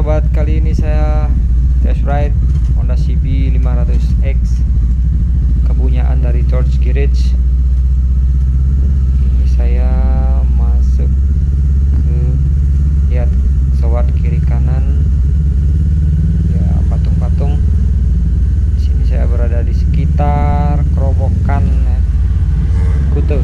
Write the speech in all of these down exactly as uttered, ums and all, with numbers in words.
sobat, kali ini saya test ride Honda C B lima ratus X kepunyaan dari Torch Garage. Ini saya masuk ke, lihat sobat, kiri kanan ya patung-patung. Di sini saya berada di sekitar kerobokan ya, Kuta.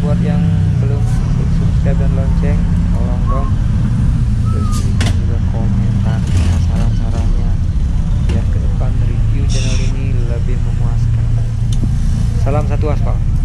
Buat yang belum subscribe dan lonceng, tolong dong, terus berikan juga komentar saran-sarannya biar ke depan review channel ini lebih memuaskan. Salam satu aspal.